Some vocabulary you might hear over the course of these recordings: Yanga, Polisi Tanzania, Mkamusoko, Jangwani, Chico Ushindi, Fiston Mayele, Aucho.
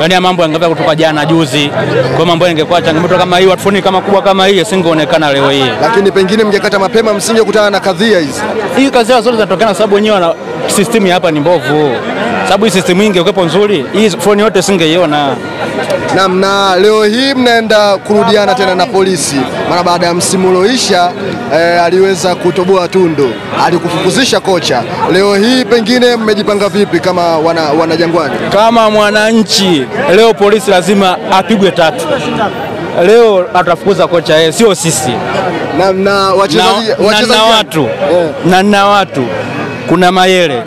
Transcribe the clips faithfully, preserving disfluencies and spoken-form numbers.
Yaani mambo yangekuwa kutoka jana juzi, kwa mambo yangekuwa changamoto kama hii, watu kama kubwa kama hii singeonekana leo hii. Lakini pengine mngekata mapema msingekutana na kadhia hizi. Hii kadhia zote zinatokana sababu wenyewe wana system hapa ni mbovu. Sababu hii system nyingi ukipo nzuri, hii phone yote singeiona. Na mna leo hii mnaenda kurudiana tena na Polisi. Mara baada ya msimu ulioisha e, aliweza kutoboa tundu, alikufukuzisha kocha. Leo hii pengine mmejipanga vipi kama wana, wana Jangwani? Kama mwananchi, leo Polisi lazima apigwe tatu. Leo atafukuza kocha yeye, sio sisi. Na na wachezaji, wachezaji watu. Yeah. Na na watu. Kuna Mayele,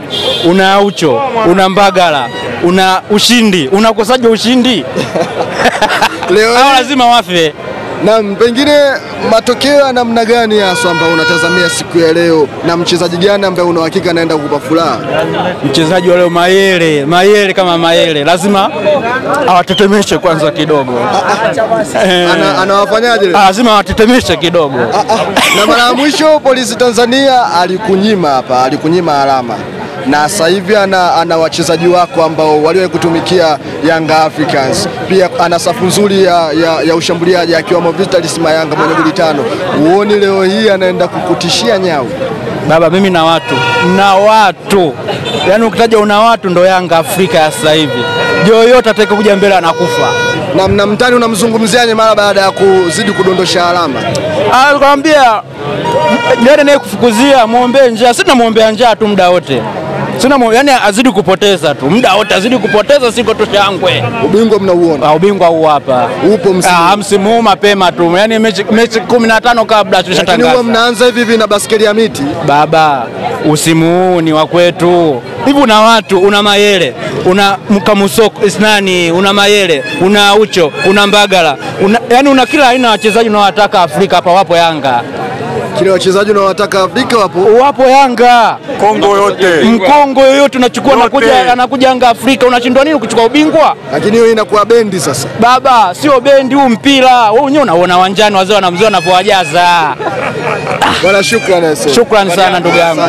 una Aucho, una Mbagala, una Ushindi, unakosaje ushindi? Leo hao lazima wafe. Na pengine matokeo ya namna gani hasa ambao unatazamia siku ya leo na mchezaji gani ambaye una hakika anaenda kukupa furaha? Mchezaji wa leo Mayele, Mayele kama Mayele lazima awatetemeshe kwanza kidogo. Ana anawafanyaje leo? Lazima awatetemeshe kidogo. Na mara mwisho Polisi Tanzania alikunyima hapa, alikunyima alama. Na sasa hivi ana, ana wachezaji wako ambao waliwahi kutumikia Yanga Africans. Pia ana safu nzuri ya ya, ya ushambuliaji akiwa Movita Lisima Yanga mwenye goli tano. Uone leo hii anaenda kukutishia nyau. Baba mimi na watu, na watu. Yaani ukitaja una watu ndo Yanga Afrika sasa hivi. Yoyote atakayekuja mbele anakufa. Na mnamtani unamzungumziaje mara baada ya kuzidi kudondosha alama? Ah, nikwambia ndio naye kufukuzia muombe njia. Sisi tunamuombea njia tu muda wote. Sina mwa, yani azidi kupoteza tu. Muda wote azidi kupoteza siko tushangwe. Ubingwa mnauona. Ah, ubingwa huu hapa. Upo msimu. Ah, msimu huu mapema tu. Yaani mechi mechi kumi na tano kabla tushatangaza. Lakini huwa mnaanza hivi hivi na baskeli ya miti. Baba, usimu huu ni wa kwetu. Hivi una watu, una Mayele, una Mkamusoko, Isnani, una Mayele, una Ucho, una Mbagala. Una, yani una kila aina wachezaji unaowataka Afrika hapa wapo Yanga. Kile wachezaji unaowataka Afrika wapo wapo Yanga. Kongo yote. Mkongo yote unachukua na kuja anakuja Yanga Afrika, unashindwa nini kuchukua ubingwa? Lakini hiyo inakuwa bendi sasa. Baba, sio bendi huu mpira. Wewe unyo unaona wanjani wazee wanamzoa na kuwajaza. Bwana shukrani sana. Shukrani sana ndugu yangu.